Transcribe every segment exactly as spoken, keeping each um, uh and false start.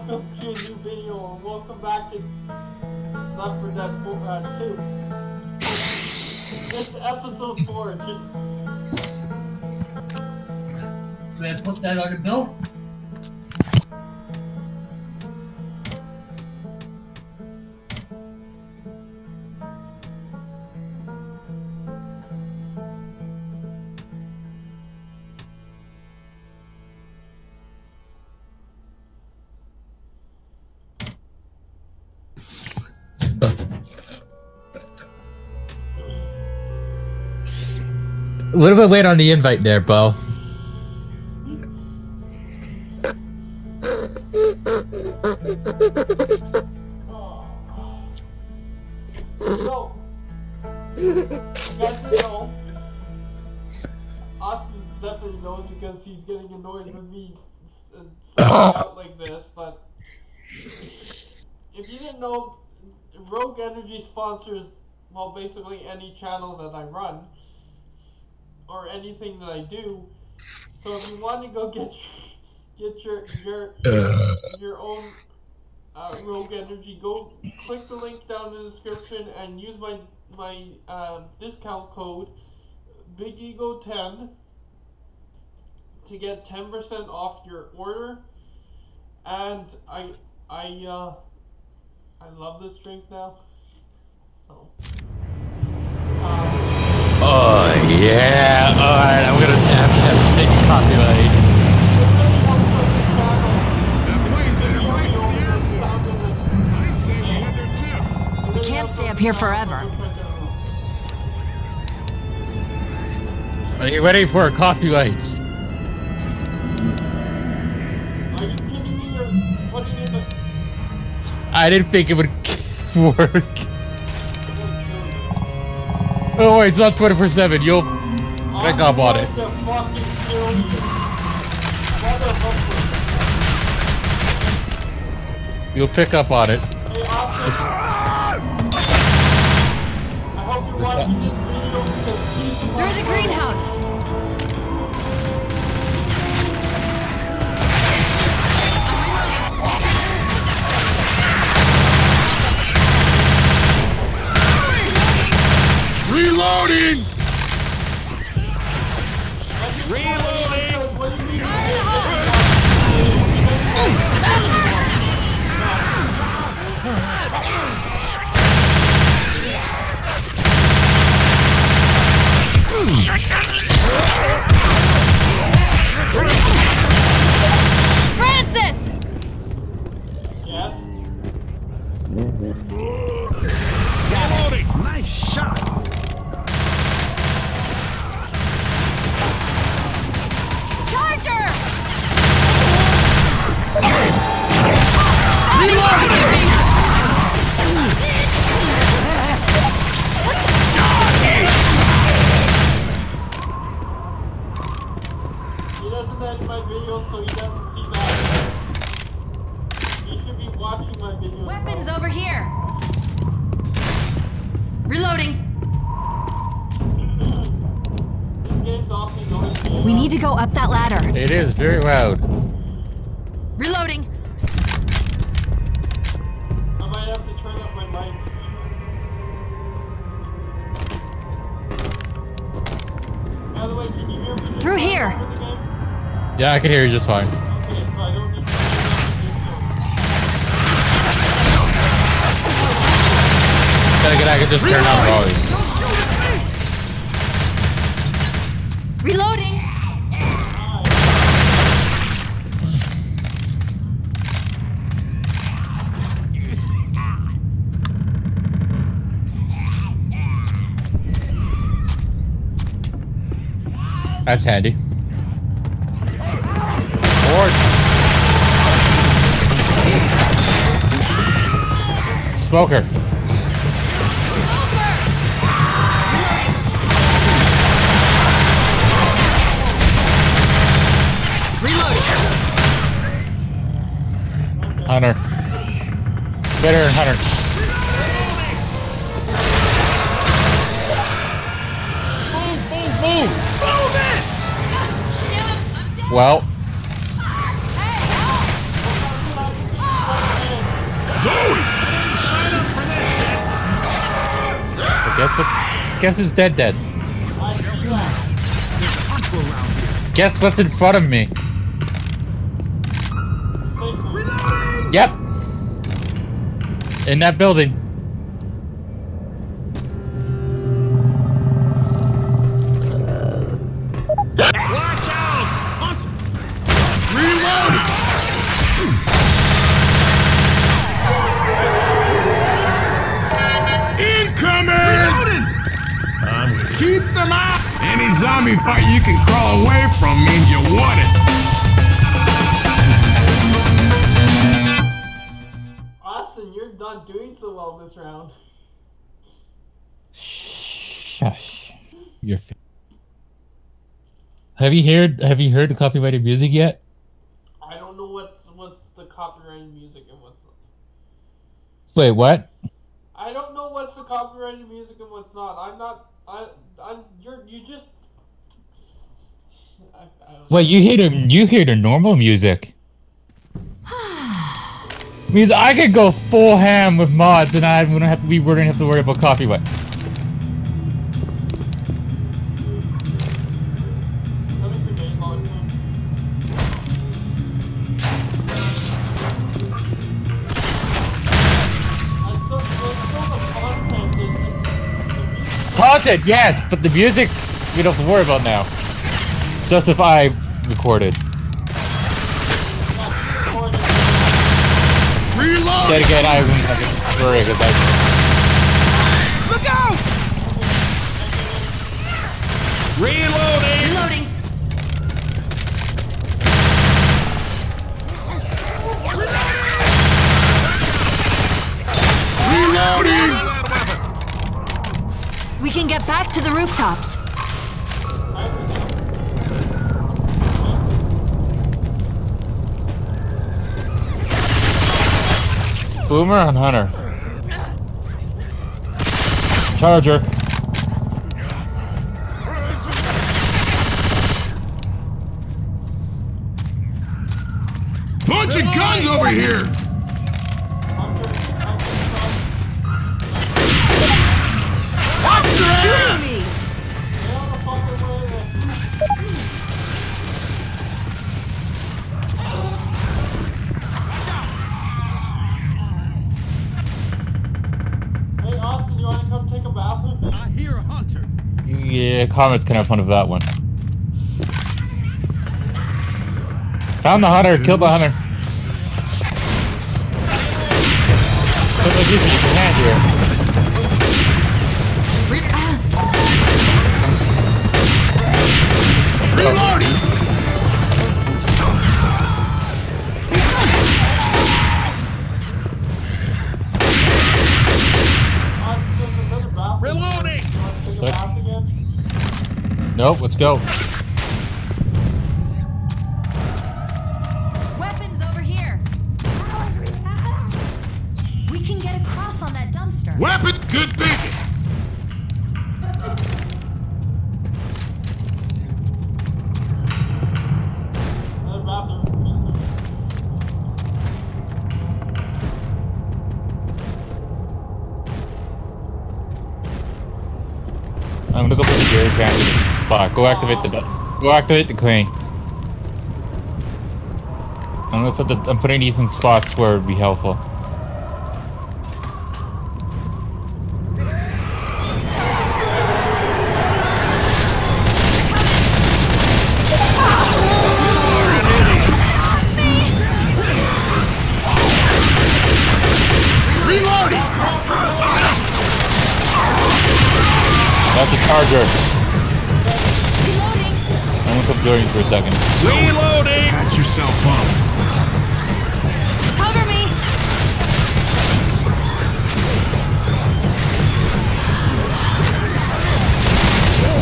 welcome to a new video, and welcome back to Left four Dead two. It's episode four, just... Do I have to put that on a bill? A little bit late on the invite there, Bo. So, as you know, Austin definitely knows because he's getting annoyed with me out like this, but if you didn't know, Rogue Energy sponsors, well, basically any channel that I run. Or anything that I do. So if you want to go get get your your your, your own uh, Rogue Energy, go click the link down in the description and use my my uh, discount code Big Ego ten to get ten percent off your order. And I I uh, I love this drink now. So. Um, Oh yeah, alright, I'm gonna have to have to take copyright. That plane's headed right for the airport. I say we head there too. We can't stay up here forever. Are you ready for coffee lights? Are you kidding me or what did it look? I didn't think it would work. Don't worry, it's not twenty-four seven, you'll pick up on it. You'll pick up on it. Hey, I hope you're watching this video because through the greenhouse! Reloading! Reloading! Francis! Yes? Reloading! Nice shot! We need to go up that ladder. It is very loud. Reloading. I might have to turn up my mic. By the way, can you hear me? Through here. Yeah, I can hear you just fine. Okay, so I don't need to... I can just turn up volume. Reloading! That's handy. Or... Smoker. Hunter. Better than Hunter. Boom, boom, boom! Move it! Well. Hey, help! Guess what, guess who's dead dead? Guess what's in front of me? Yep. In that building. Any zombie fight you can crawl away from means you want it. Austin, you're not doing so well this round. Shush. You're f have you heard have you heard the copyrighted music yet? I don't know what's what's the copyrighted music and what's not. Wait, what? I don't know what's the copyrighted music and what's not. I'm not I, I, you're, you just. I, I don't Wait, know. you hear the you hear the normal music. Means I could go full ham with mods, and I wouldn't have to. We wouldn't have to worry about copyright. Content, yes, but the music we don't have to worry about now. Just if I recorded. Reload. Then again, I wouldn't have to worry because I. Look out! Reloading. Reloading. Reloading. Reloading. Reloading. We can get back to the rooftops. Boomer and Hunter. Charger. Bunch of guns over here! Yeah, comments can have fun with that one. Found the hunter, killed the hunter. Looks like you can use your hand here. Reloading! Nope, let's go. Weapons over here. We can get across on that dumpster. Weapon, good thinking. I'm gonna go put the gear back. Go activate the go activate the crane. I'm gonna put the I'm putting these in spots where it'd be helpful. That's a charger. During for a second. Reloading! Patch yourself up. Cover me!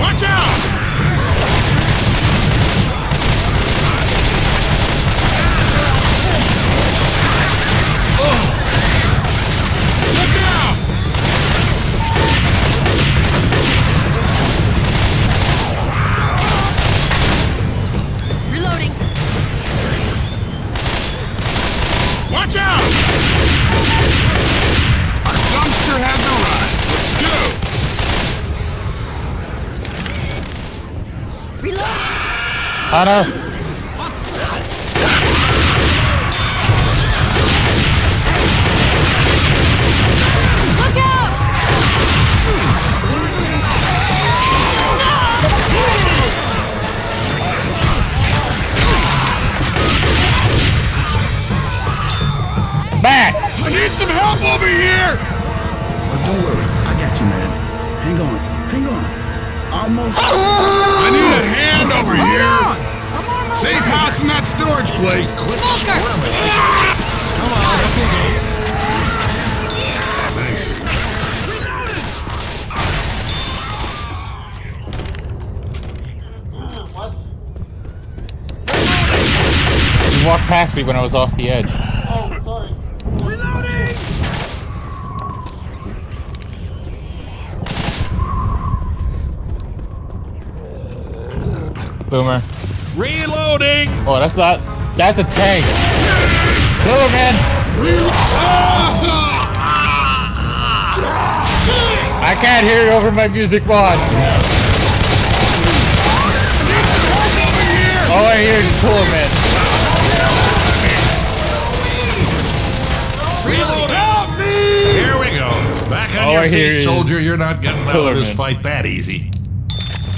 Watch out! Oh. Look out! Reloading. Reload. Oh no. Back! I need some help over here! Well, don't worry. I got you, man. Hang on. Hang on. Almost... Oh, I need a hand over hold here. On. On Safe right. House in that storage place. Smoker! Ah. Come on, I think I am. Thanks. You walked past me when I was off the edge. Oh, sorry. Reloading! Boomer. Reloading! Oh, that's not... That's a tank! Go, man! I can't hear you over my music box! All I hear is cool, man. Back on oh, your feet, soldier. You're not getting out of this fight that easy.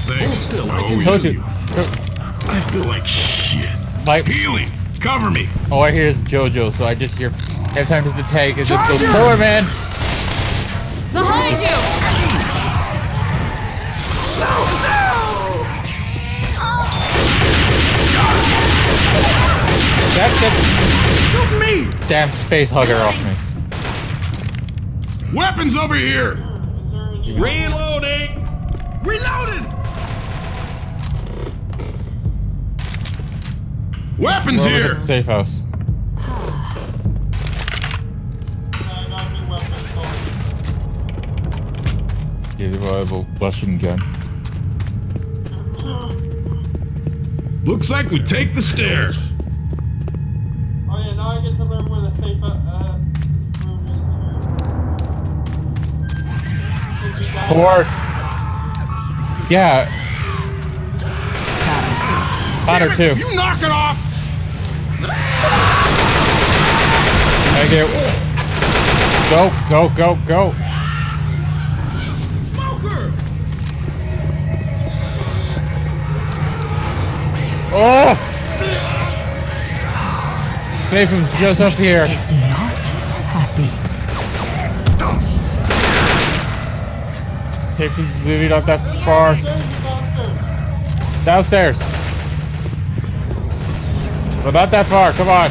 Hold still. I can told you. I feel like shit. My healing. Cover me. All I hear is JoJo, so I just hear every time there's a tank, it just goes Pillar Man. Behind you. So no. That's it. Shoot me. Damn face hugger off me. Weapons over here! Reloading! Reloaded! Weapons Where here! Safe house. Get a viable Russian gun. Looks like we take the stairs. Oh yeah, now I get to learn where the safe uh Or, yeah, Connor too. You knock it off. Thank you. Go, go, go, go. Smoker. Oh, save him just up here. Is not happy. Takes his movie not that far. Downstairs. Well, not that far. Come on.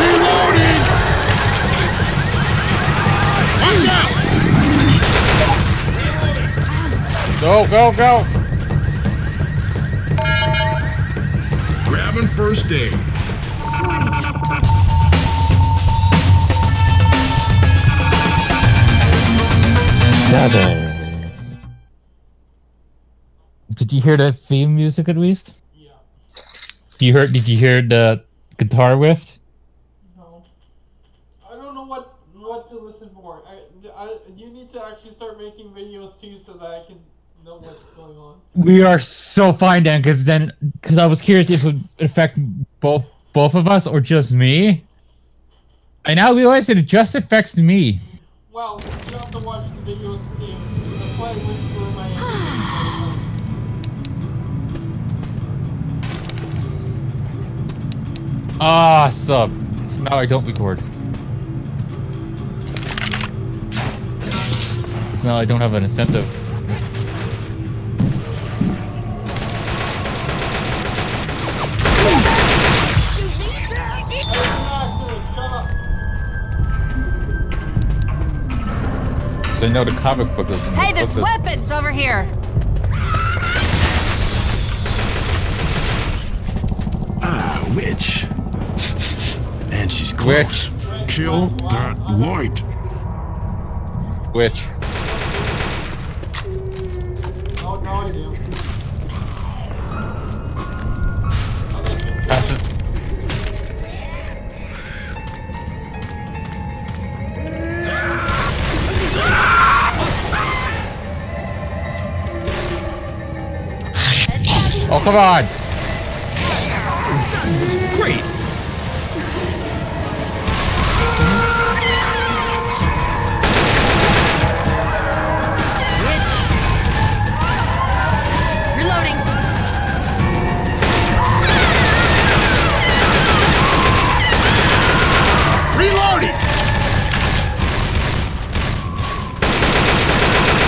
Reloading. Watch out. Go, go, go. Grabbing first aid. Daddy. Did you hear that theme music at least? Yeah. You heard? Did you hear the guitar riff? No. I don't know what what to listen for. I, I you need to actually start making videos too so that I can know what's going on. We are so fine then, because then because I was curious if it would affect both both of us or just me. And now I realize that it just affects me. Well, you have to watch the video to see it. That's why I went through my end. Ah, sub. So now I don't record. So now I don't have an incentive. So I know the comic book is in Hey, there's book weapons over here! Ah, witch. And she's close. Witch. Kill that light. Witch. Oh, no, I do. Pass it. Oh, come on. This is great. Witch. Reloading. Reloading.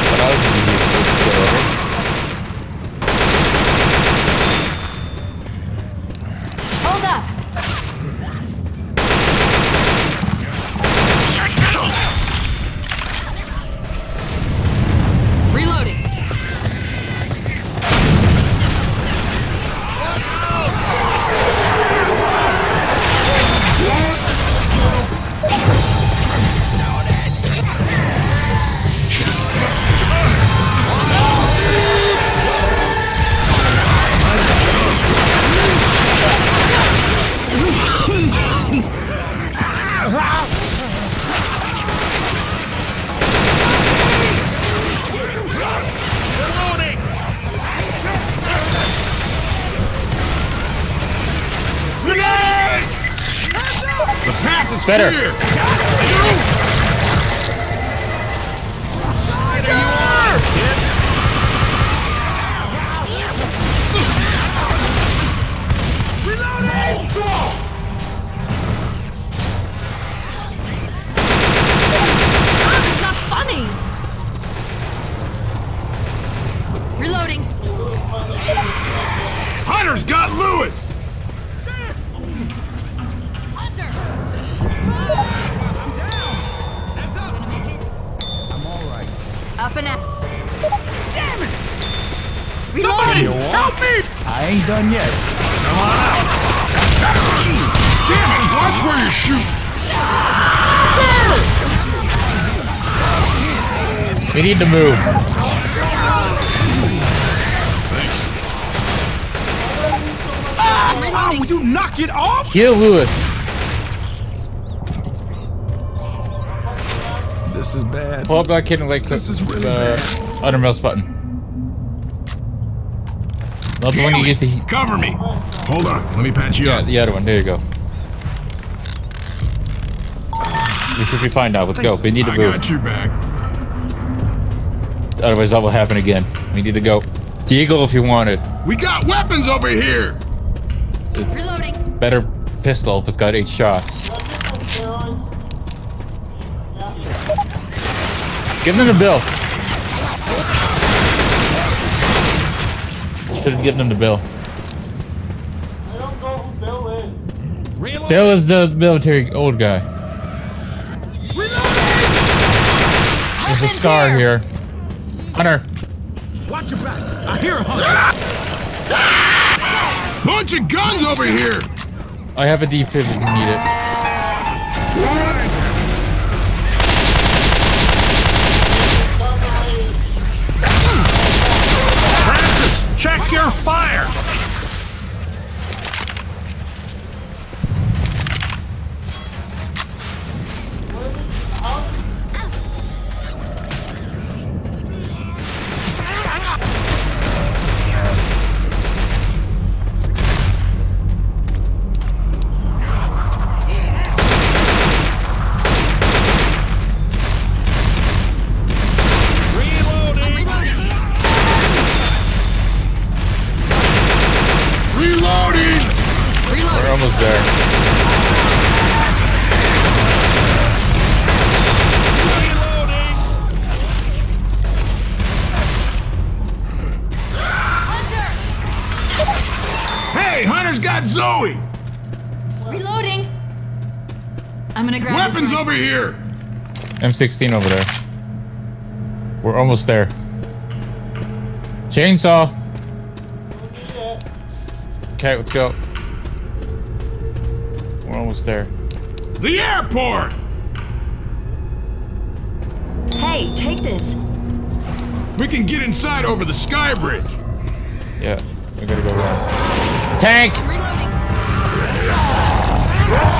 What else did you use this skill over? Better. Here. We need to move. Ah, would you knock it off? Kill Lewis. This is bad. Pull up that kid and like this is really the bad. Uttermost button. Not the one you used to heat. Cover me. Hold on. Let me patch you yeah, up. Yeah, the other one. There you go. We should be fine now. Let's Thanks. go. We need to move. I got you back. Otherwise, that will happen again. We need to go. Diego, if you want it. We got weapons over here! It's Reloading. Better pistol if it's got eight shots. Give them the bill. Should have given them the bill. I don't know who Bill is. Reloading. Bill is the military old guy. Reloading. There's a scar here. here. Hunter. Watch your back. I hear a hunter. Ah! Ah! Bunch of guns over here. I have a D fifty if you need it. Francis, check your fire. Over here. M sixteen over there. We're almost there. Chainsaw. Okay, let's go. We're almost there. The airport. Hey, take this. We can get inside over the sky bridge. Yeah, we gotta go around. Tank. Reloading. Reload!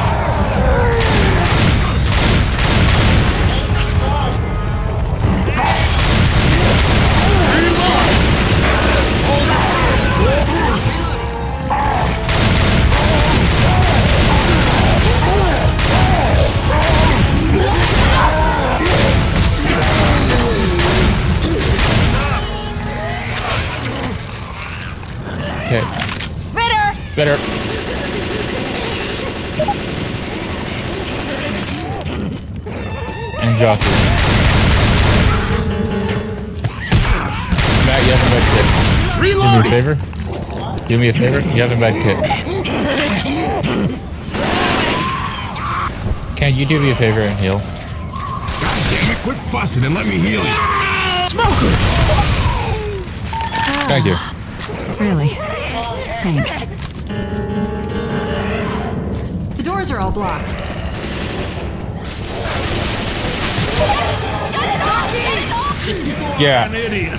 Hold on! better. And Jockey. Matt, you have a med kit. Reload. Do me a favor. Do me a favor. You have a med kit. Can you do me a favor and heal? God damn it! Quit fussing and let me heal you. Smoker. Uh, Thank you. Really? Thanks. The doors are all blocked. Yeah. An idiot.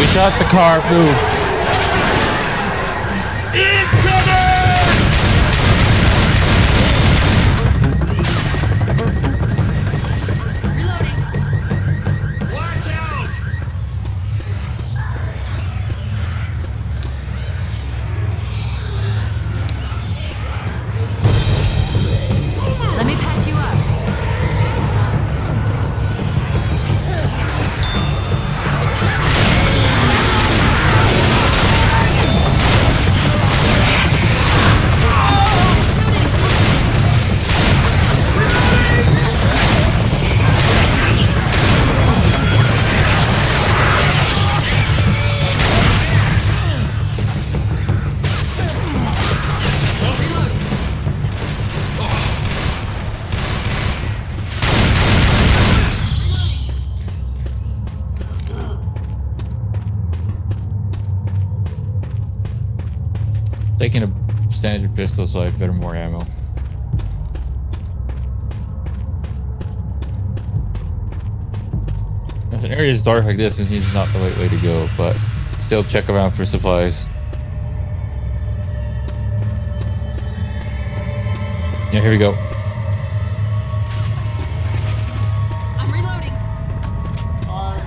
We shot the car. Move. Taking a standard pistol, so I have better more ammo. If an area is dark like this, it means it's not the right way to go, but still check around for supplies. Yeah, here we go. I'm reloading. Oh.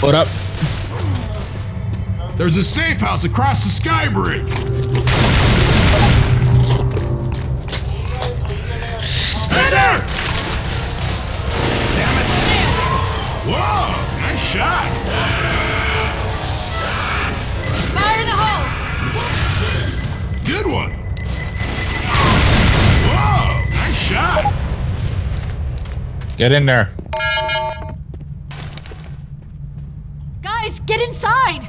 What up? There's a safe house across the sky bridge. Hey there! Damn it! Whoa! Nice shot! Fire in the hole! Good one! Whoa! Nice shot! Get in there. Guys, get inside!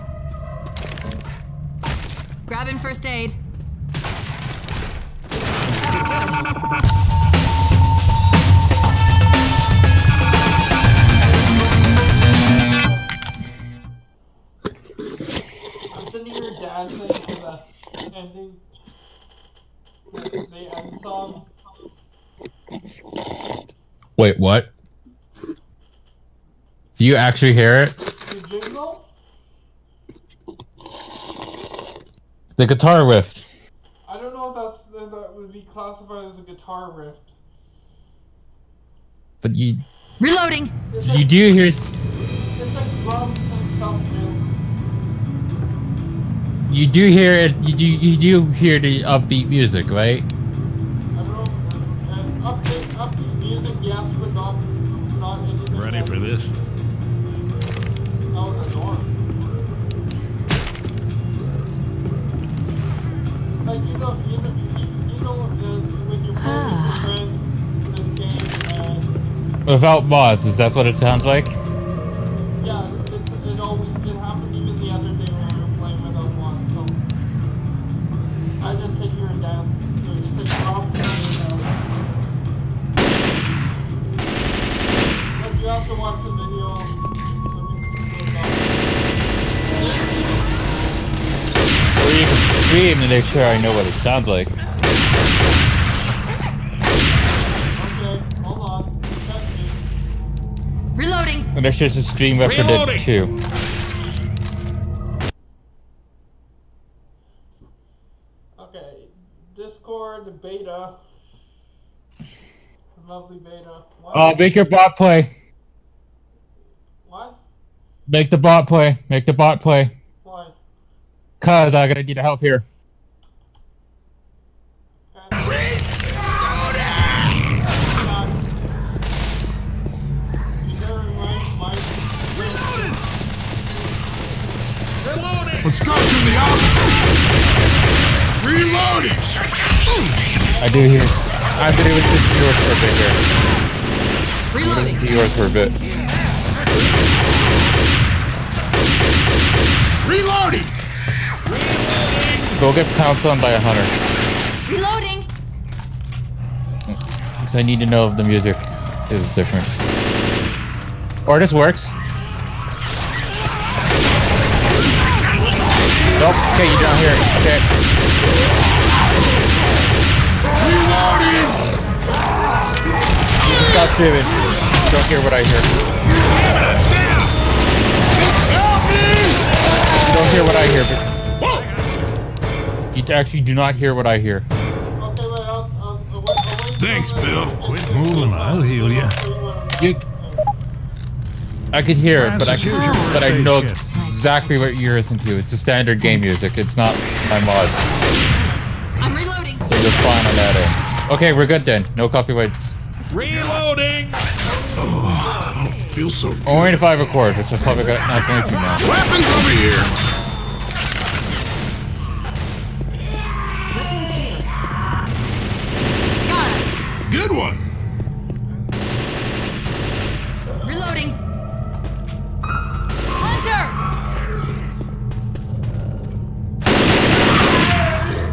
Grabbing first aid. I'm sending your dad thing for the ending. The end song. Wait, what? Do you actually hear it? The jingle? The guitar riff. I don't know if that's if that would be classified as a guitar riff. But you reloading. It's you like, do hear. It's like drums and stuff. Dude. You do hear it. You do you do hear the upbeat music, right? I don't know. And upbeat upbeat music, yes, but not not anything. Ready else. For this? Oh, that's on. Like, you know, you know, you know when you play with your friends this game and... Without mods, is that what it sounds like? Yeah, it's, it's, it always, it happened even the other day when we were playing without mods, so... I just sit here and dance. So you sit here off and dance. But you have to watch the video. You can stream to make sure I know what it sounds like. Okay, hold on. Reloading. And there's just a stream Left four Dead two. Okay, Discord beta. Lovely beta. What? Oh, make your bot play. What? Make the bot play. Make the bot play. Cause I gotta need help here. Let's go through the office. Reloading. I do hear. I think it was just yours for a bit here. Reloading. It was yours for a bit. Reloading. Reloading. Go get pounced on by a hunter. Reloading. Because I need to know if the music is different. Or this works. Oh, okay, you're down here. Okay. Reloading! You just got driven. Don't care what I hear. Don't hear what I hear. But you actually do not hear what I hear. Thanks, Bill. Quit moving. I'll heal you. You. I could hear it, but I could, but I know. Exactly what you're listening to. It's the standard game music. It's not my mods. I'm reloading. So you're fine on that end. Okay, we're good then. No copyrights. Reloading. Oh, I don't feel so good. Only if I record, which I probably got not going to now. Weapons over here. Weapons here. Got it. Good one. Reloading. Hunter.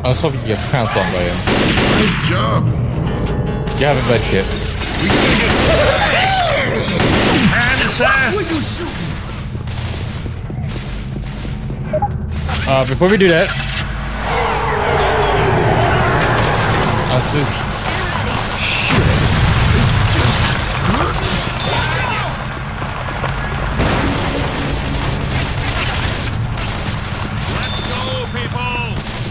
I was hoping you get pounced on by him. Nice job. You haven't read shit. We gotta get and his ass. Uh, before we do that, I'll just. This just hurts. Let's go, people.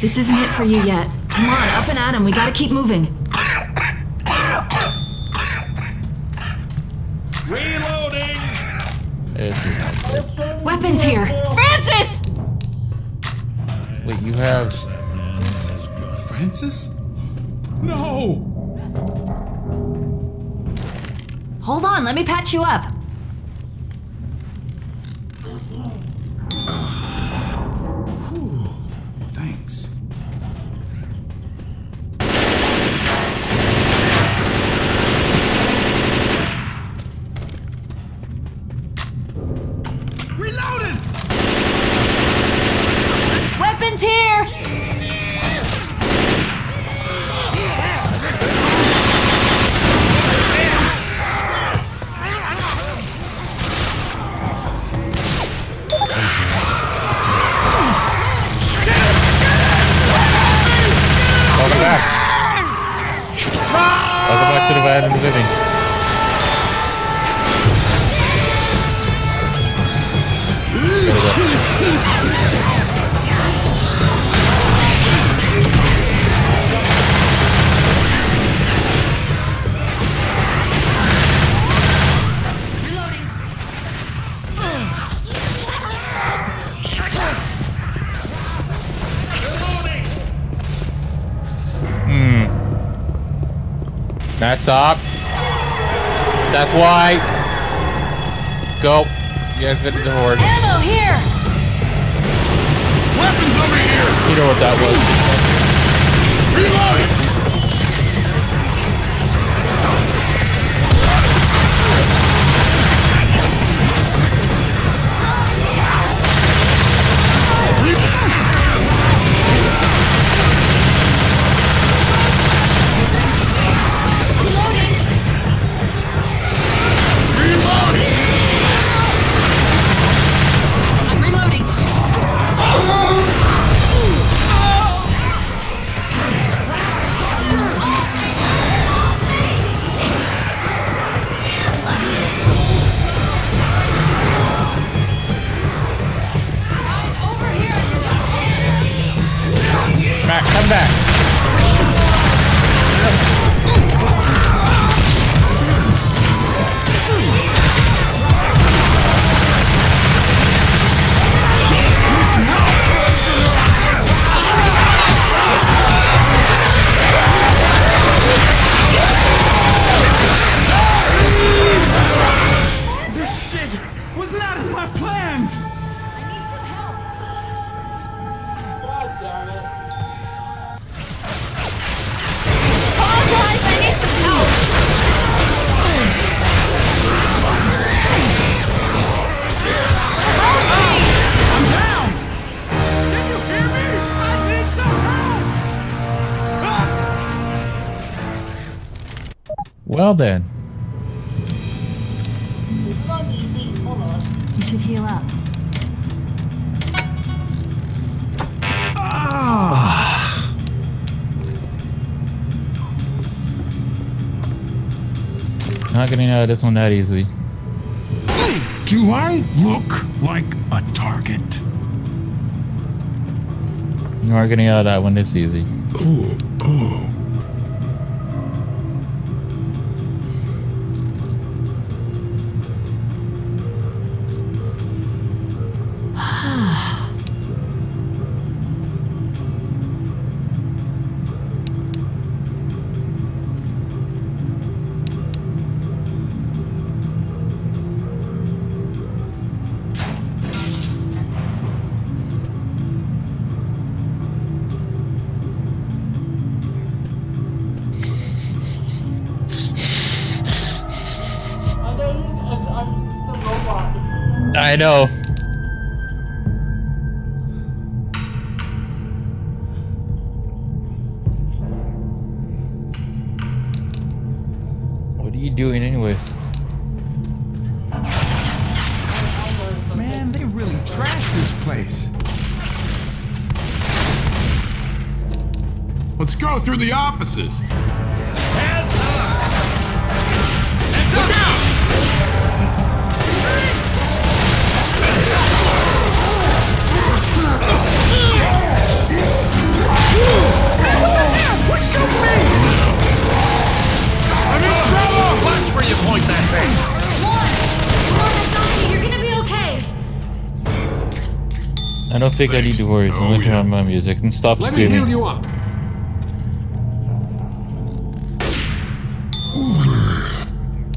This isn't it for you yet. Come on, up and at him. We gotta keep moving. Reloading. Weapons here, Francis. Wait, you have Francis? No. Hold on, let me patch you up. That's up. That's why. Go. Get rid of the horde. Ammo here. Weapons over here. You know what that was. Reload. Come back. This shit was not in my plans. I need some help. God damn it. Oh guys, I need some help. Help me. I'm down. Can you hear me? I need some help. Ah. Well then. Should heal up. Ah. Not getting out of this one that easily. Do I look like a target? You aren't getting out of that one this easy. Ooh, ooh. I know. What are you doing anyways? Man, they really trashed this place. Let's go through the offices. Heads up. Heads up. Look out. What shoot me? I'm in trouble! Watch where you point that thing! Come on! Come on, Adochi, you're gonna be okay! I don't think Thanks. I need to worry, so oh, I'm gonna turn yeah. on my music and stop Let screaming. Let me heal you up!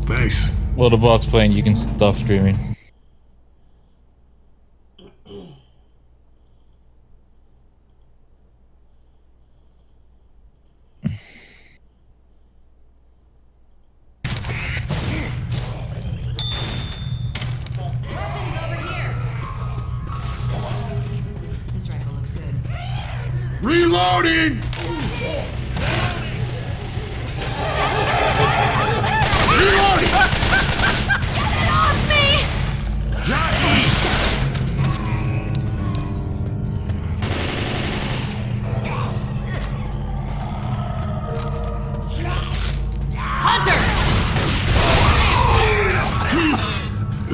Thanks. While the bot's playing, you can stop streaming. Reloading! Reloading! Get it off me! Johnny! Hunter!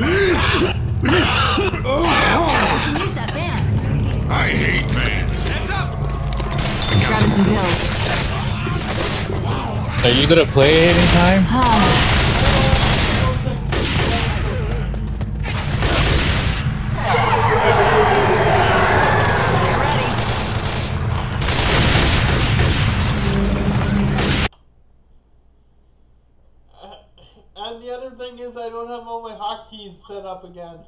I can use that band. I hate bands. Some pills. Are you gonna play it anytime? Oh. You're ready. And the other thing is, I don't have all my hotkeys set up again.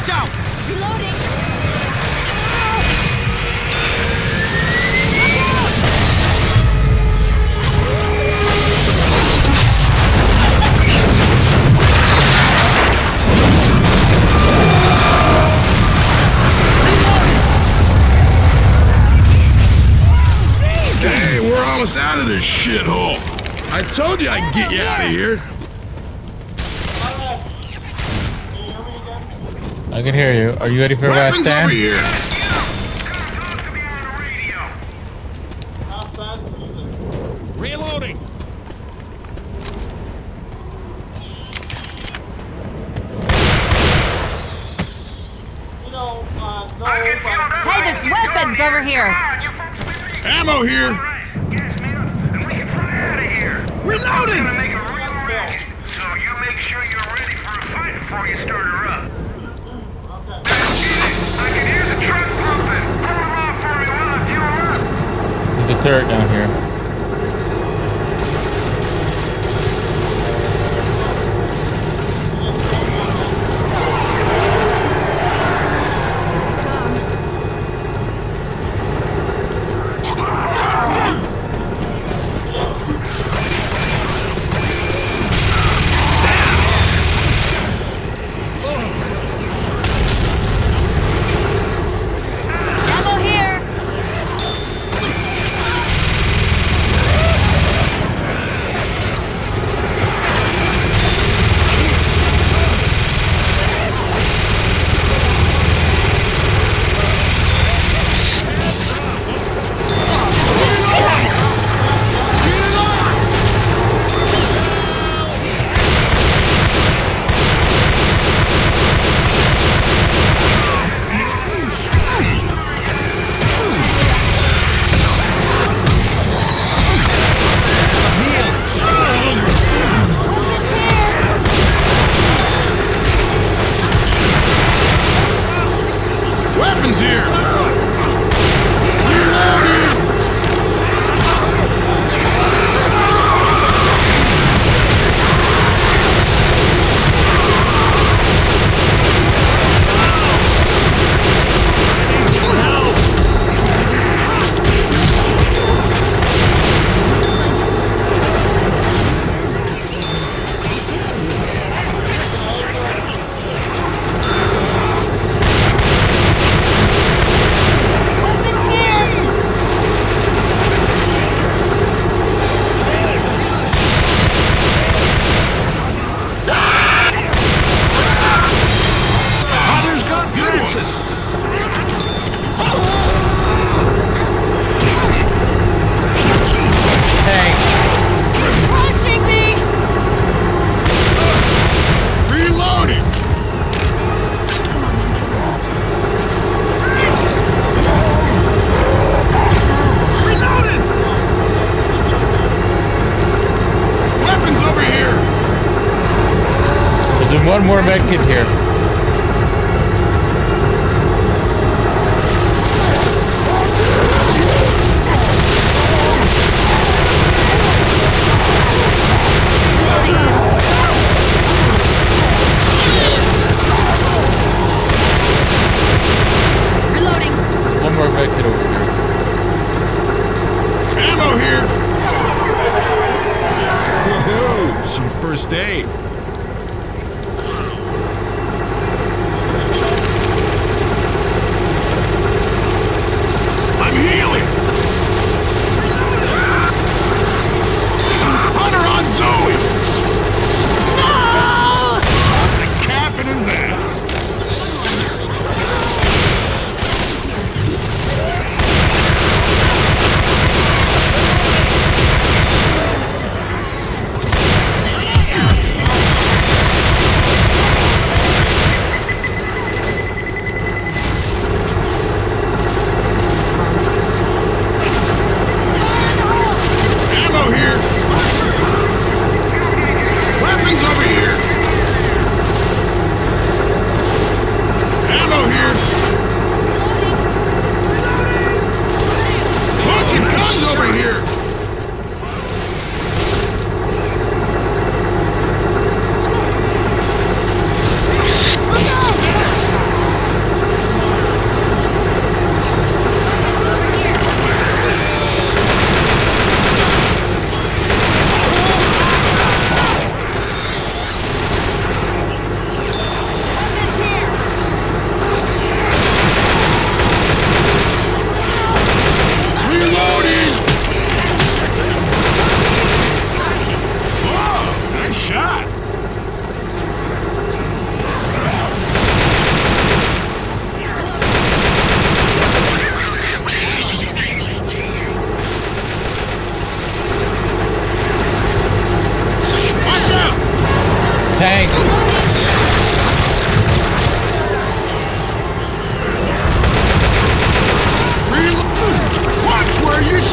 Watch out! Reloading! Hey, we're almost out of this shithole. I told you I'd get you out of here. I can hear you. Are you ready for a last stand? Over here. Reloading. Hey, there's weapons over here. Ammo here. Reloading. So you make sure you're ready for a fight before you start her up. There's a turret down here. One more med kit here. Reloading. One more med kit over here. Ammo here. Woohoo! Some first aid.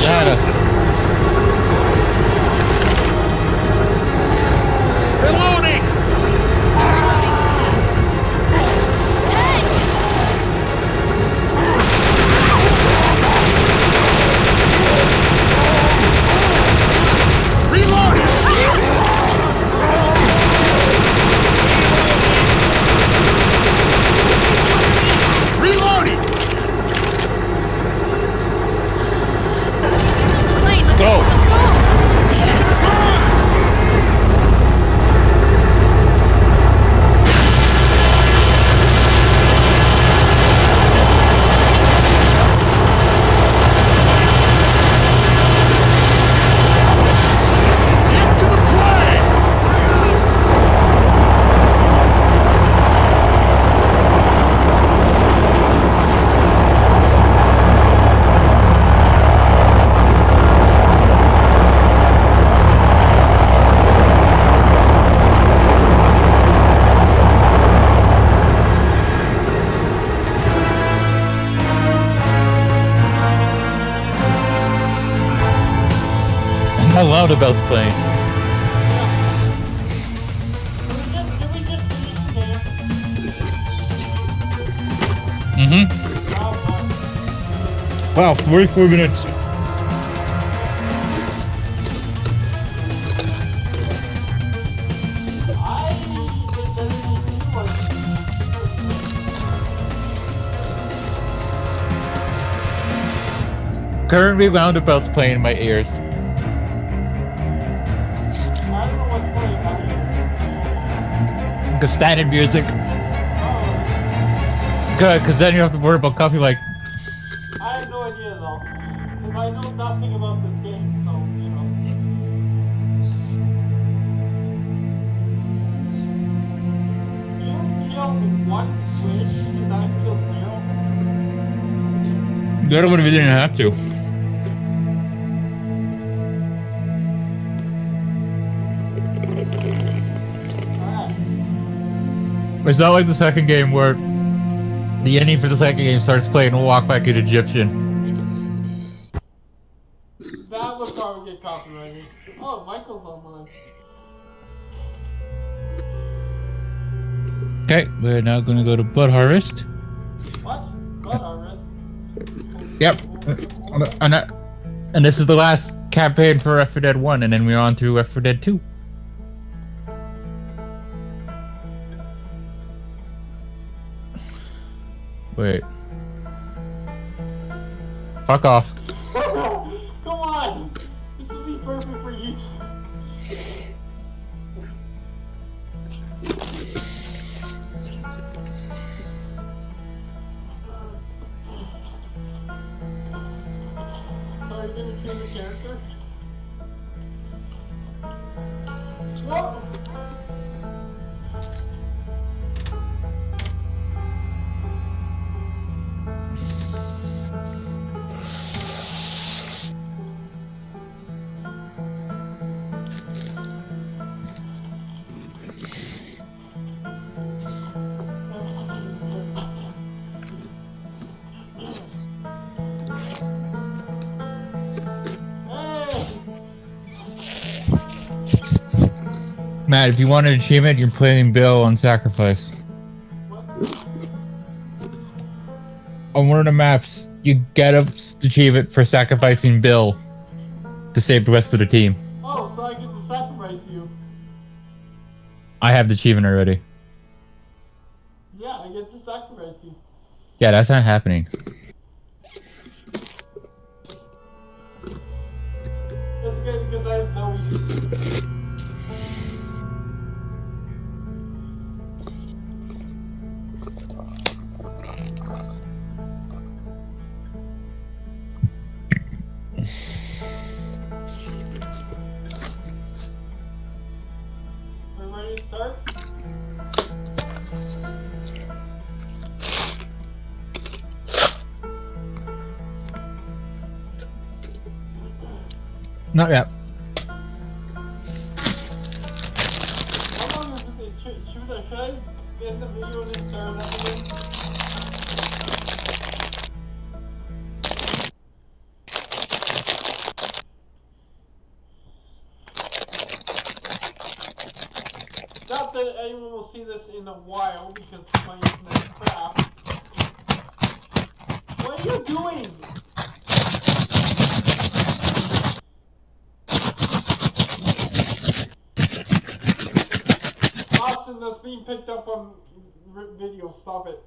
at us. Reloading! Tank! Reloading! I'm loud about the plane. Mm-hmm. Wow, forty-four minutes. Currently roundabouts playing in my ears. Standard music. Good, because then you don't have to worry about copy like. I have no idea though, because I know nothing about this game, so you know. You killed one witch and I killed zero. That would have didn't have to. It's not like the second game where the ending for the second game starts playing Walk Back in Egyptian. That would probably get copyrighted. Oh, Michael's online. Okay, we're now going to go to Blood Harvest. What? Blood Harvest? Yep. And, I, and this is the last campaign for Left four Dead one, and then we're on to Left four Dead two. Wait. Fuck off. Come on! This would be perfect for you. Sorry, didn't change the character. Whoa! Matt, if you want an achievement, you're playing Bill on Sacrifice. What? On one of the maps, you get an achievement for sacrificing Bill to save the rest of the team. Oh, so I get to sacrifice you. I have the achievement already. Yeah, I get to sacrifice you. Yeah, that's not happening. That's good because I have so easy. Not yet. How long is this? Should, should I, should I end the video and then start another one? we will see this in the wild because the plane is not crap. What are you doing? Austin, that's being picked up on video. Stop it.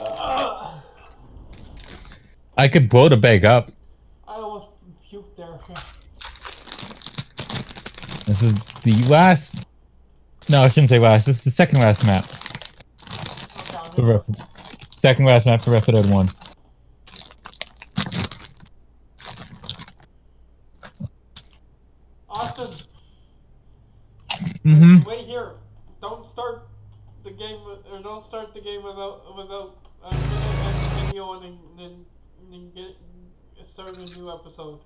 Uh. I could blow the bag up. I almost puked there. This is the last... No, I shouldn't say last. This is the second last map. For Ref... Second last map for Left four Dead one. Austin! Mm-hmm. Wait here. Don't start the game with, or don't start the game without without uh, a video and then and get start a new episode.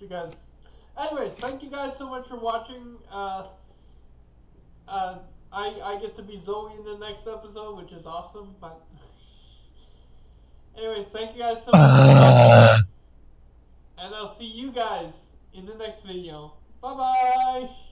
Because, anyways, thank you guys so much for watching. Uh, uh, I I get to be Zoe in the next episode, which is awesome. But, anyways, thank you guys so much for watching, and I'll see you guys in the next video. Bye bye.